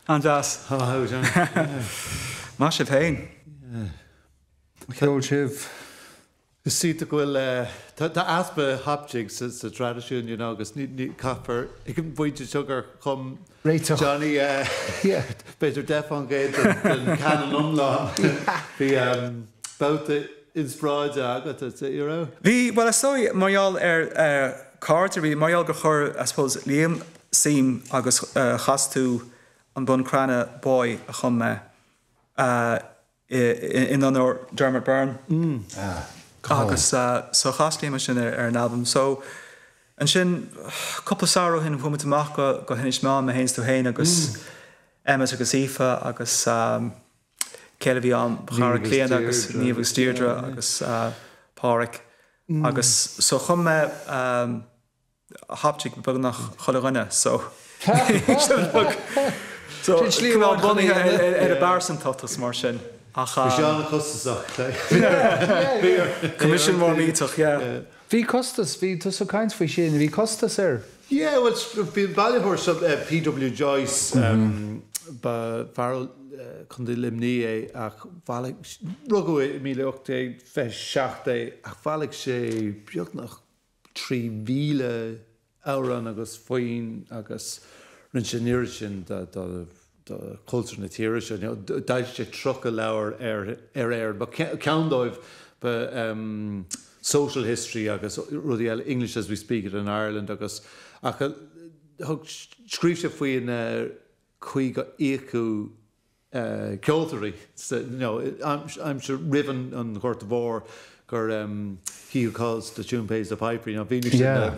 How's that? Oh, how was that? Yeah. Massive pain. Yeah. Cool shiv. The seat will the aspa hopjigs is the tradition, you know, because need copper. You can buy the sugar come. Right, Johnny. Yeah, better deaf on gate than Canon Umlaw. The about the inspired that it's euro. The well, I saw Marial card to be Marial Gachor. I suppose Liam seem agus chastu an bun crana boy a chumme in honor Dermot Byrne. Mm. Agus so chasli mas sin an album. So and sin couple sorrow hin bhuaimid amach go hinis má ma héins tú hain agus Emmas agus Aoife agus Kelvin an Harry Clan agus Níomh Deirdre agus Páric agus so chum haptic bug nach cholinne so. So slí an bunny ar a barsan tatas mar sin. Sean Costas. Commission more meetach, yeah. Bhí Costas, bhí tu so caint faoi sin, bhí Costas air. Yeah, well, bhí Ballyhorse P.W. Joyce, Farrell Conde Limni, ach Valach, Rugawi, Mile Octe, Fesh Shachte, ach Valach she, Bjornach, Trivile, Auran, agus Foin, agus Rinchaneerishin, that culture na tíiris, you know, dailt sé trocha leabhar air, but ceandáibh ba social history agus rudí eile English as we speak it in Ireland agus ach thug scríb sé faoin chuig go éacu cultúraí, you know, I'm sure riven an Gort Bhór gur he who calls the tune pays the piper, you know, Venus, yeah,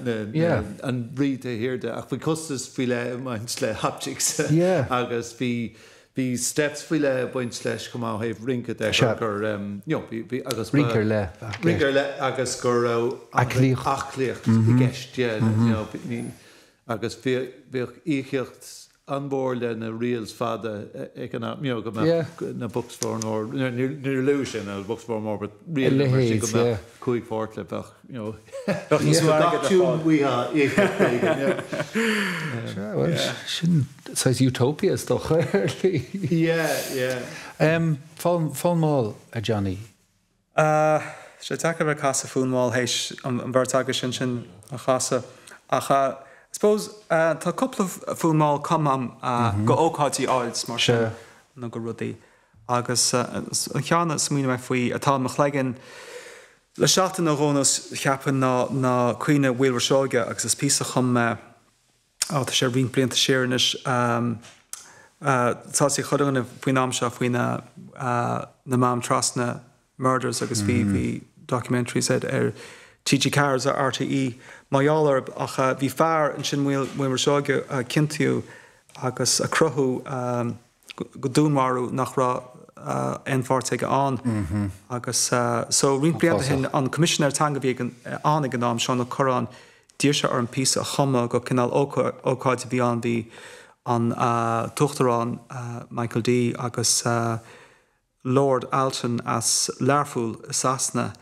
and read to hear that. Ach, we custas file mindsle haptics, yeah, agus be steps file mindsle come out have rinker there, you know, be agus rinker le, agus goro achlich, gest, yeah, you know, agus vir ichert on board and a real father economic, you know, yeah, in a books for or illusion and books for more, but really quick for it, you know, we are says utopia stuff, yeah, Fallmall Johnny, should talk about Casa Funmall H and Bertagashin Casa Acha. I suppose a couple of Funmall come go Oghati Arts Marsha Naga Ruddy. Agus Kiana Smina Fui Atal McLegan La Shatan Aronas Chapin na Queen Wilbur Shoga Axis Pisa Hum out the Sherwin Plint Sherinish Tassi Hodon of Winamsha Wina Namam Trasna Murders Agus V documentary said TG Cars RTE Mayalar acha vi far and sin we'll show you kintu agus a crohu gudunmaru nachra en fartega on agus so rin prianta hin on commissioner tangavigan on ganam Sean O Quran Deirdre or piece a homa go canal oka to be on the on Tuchteran Michael D agus Lord Alton as Larful Sasna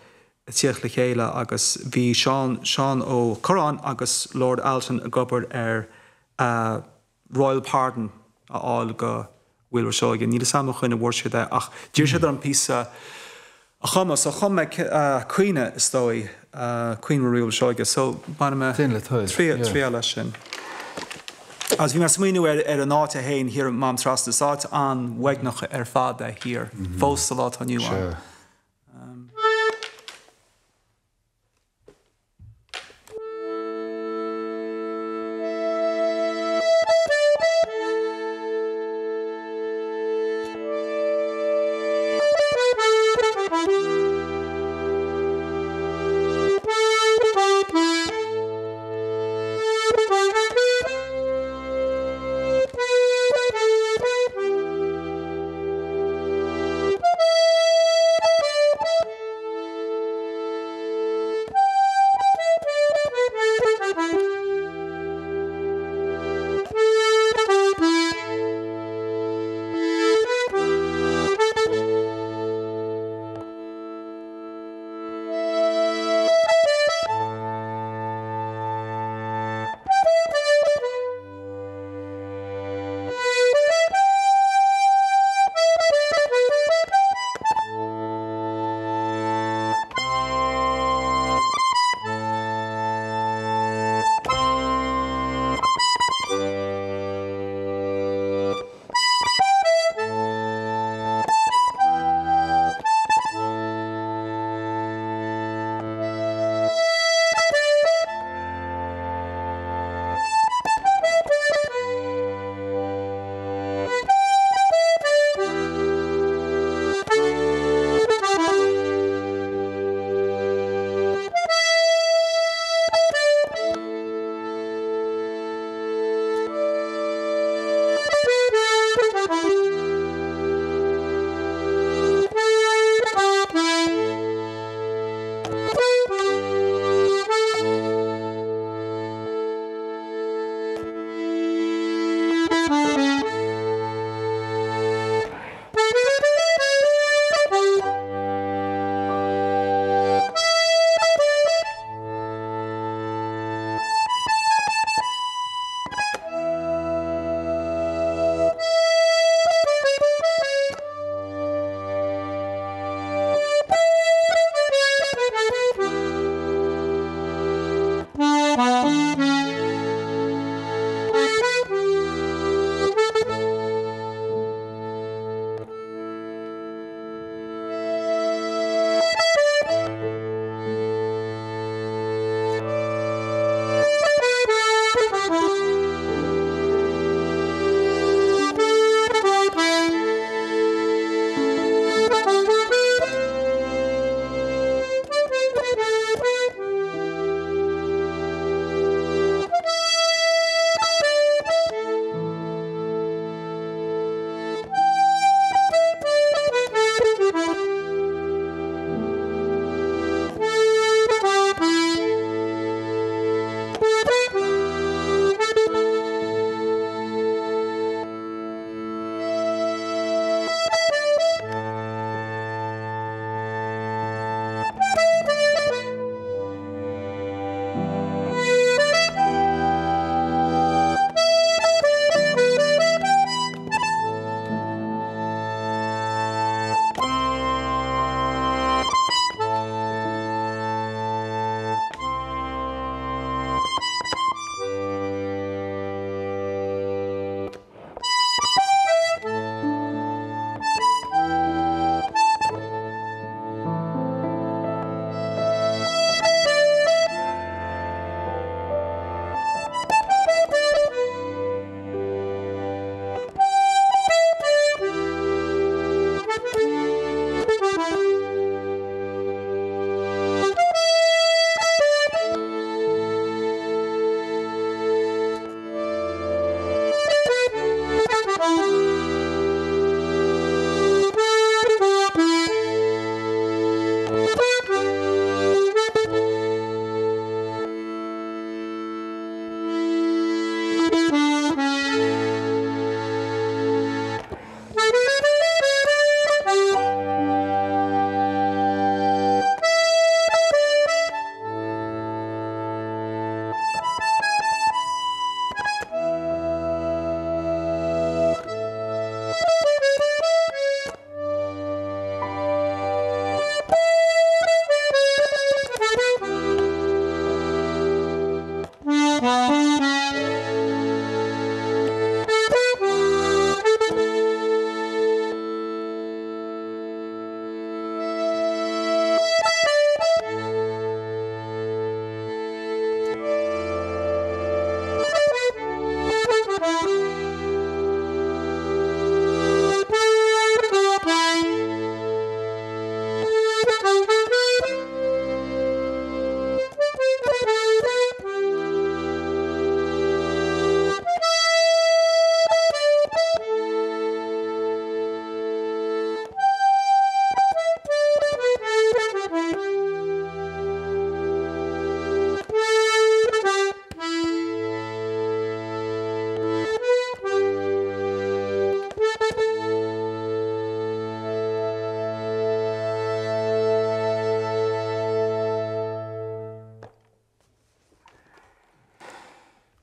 Tíochla chéile agus bhí Sean Ó Quran agus Lord Alton a gobar ar Royal Pardon a áil go Wilbur Shoga. Níl sama chuin a bhúrse de ach dúirse an písa a chumas a chumma cuine istói Queen Wilbur Shoga. So banna trí eile sin. As bhí mar smíú ar an áit a héin hir mam trastas áit an bhaicneach ar fada hir. Fós a lá aniu an.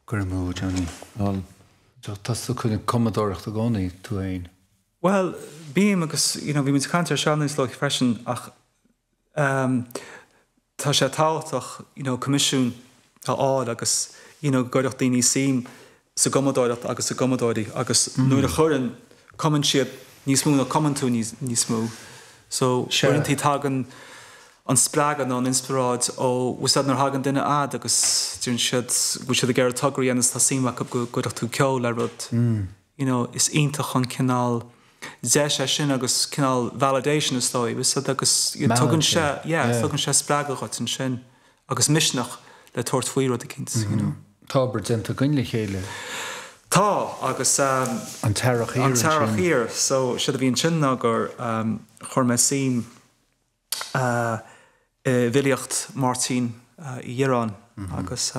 Grimmo, Johnny. That's the kind of Commodore Agoni to ain. Well, being because you know we must canter Shanley's like fashion. Tasha you know commission. Agus you know Gordini seem so Commodore Agus Commodore Agus no the current common ship Nismo no common to Nismo. So shouldn't he tagen on splagan on inspirad or we said nor hagen dinna ad because during sheds we should the Garrett and Stasima could go to Kyolarot. You know, is into on canal Zesha Shinagus canal validation story. We said that because you took and share splagarot and shin. Agus Mishnach, the tortwee or the kids, you know. Tobert into Gunlichele. Ta, Agus Antarach here. So should have been Chinnog or Hormesim. Villiacht Martin Iran agus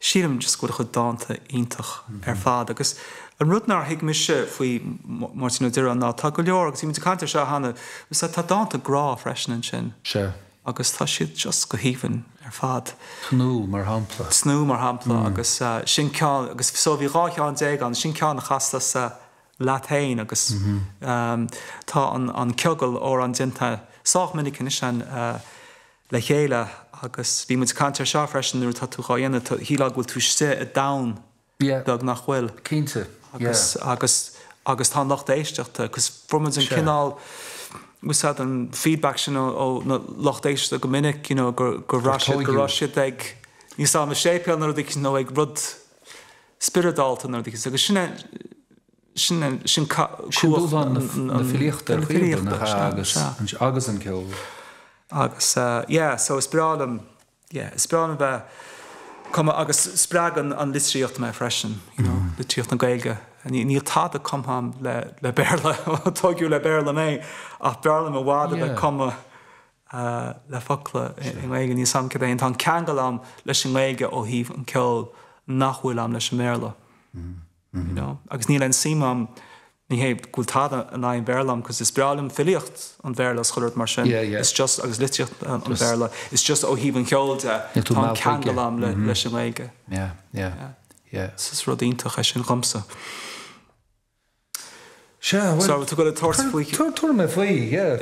Shiram just go to Dante intach fad agus and Rudnar Higmisha fui Martino Diran na Tagulior seemed to canter Shahana was that Dante Gra freshen and chin sure agus Tashid just go heaven fad snow mar hampla agus Shinkan agus so vi Rajan Zegan Shinkan Hastas Latin agus ta on Kugel or on Zinta Sach many condition lechela agus we must canter sha fresh and tatu gayana hilag will to sit down dog nach well kinte agus han nach deischte cuz from in canal we said on feedback you know oh nach deischte geminik you know garage like you saw the shape on the no like rod spirit alton or the sin cool on the agus and kill agus so spiralum spiralum ba come agus spragan on listriot my freshen you know the tiotna gaelga and you thought to come home la berla talk you la berla me of berla me wad that come la fakla in way in some kind and kangalam la shinega o heave and kill nahulam la shmerla you know agus nílan simam ní he gultada na in verlam because this problem filicht on verlas colored marchen it's just agus liticht on verla it's just oh even cold on candelam le shmege this is rodin to khashin khamsa so we took a torch for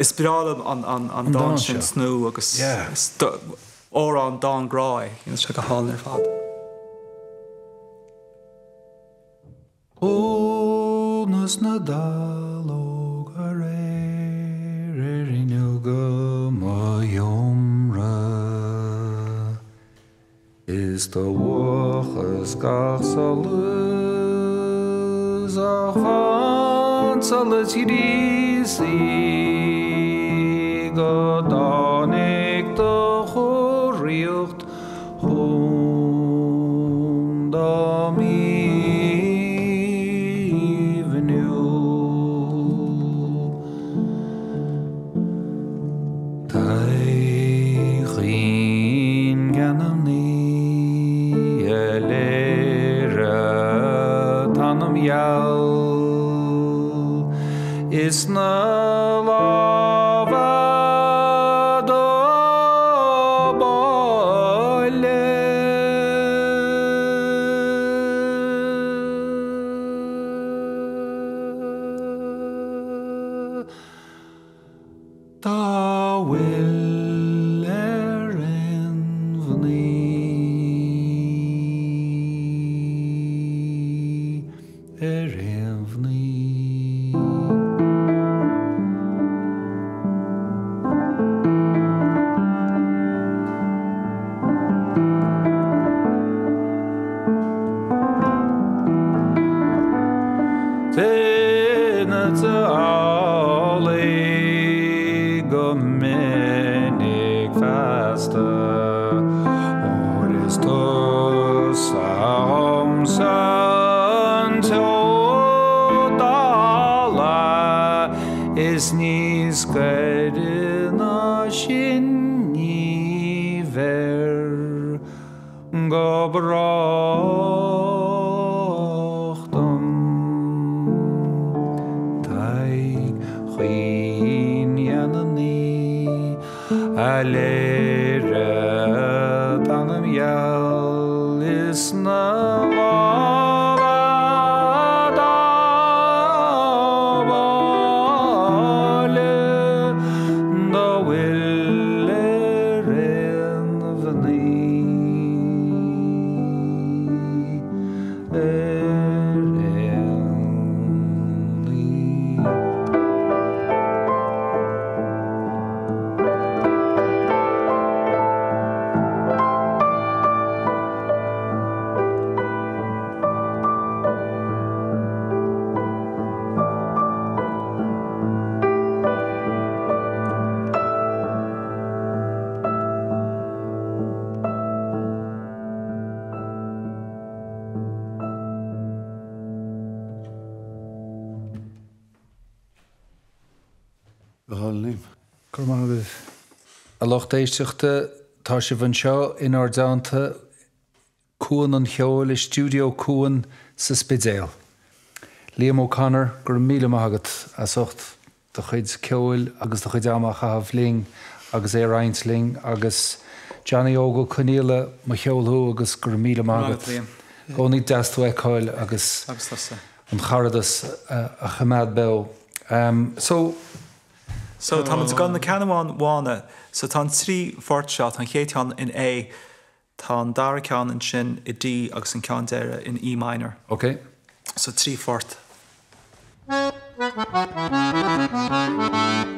it's problem on dawn snow agus or on dawn gray you know check a hall in fad O nos nadalo gare rinuga mayomra is the wochas garsalus a hansalatidisi godanek to horiocht hondami It's not love do boile ta will Alera tanam yal is na Bhallnim. Cormagus. A loch deisachta Tashivan Shaw in Ardanta Cuan an Cheoil Studio Cuan Sa Spidéal. Liam O'Connor Gurmila Mahagat Asocht the Chids Keoil Agus the Chidama Havling Agus Einsling Agus Johnny Óg Connolly Macheolhu Agus Gurmila Mahagat. Only Dastwe Coil Agus and Haradas a Hamad Bell. So Thomas gone the Canawan Wana, so Tan three fort shot and Hatian in A, Tan Darakan and Shin a D Agus and Candera in E minor. Okay. So 3/4.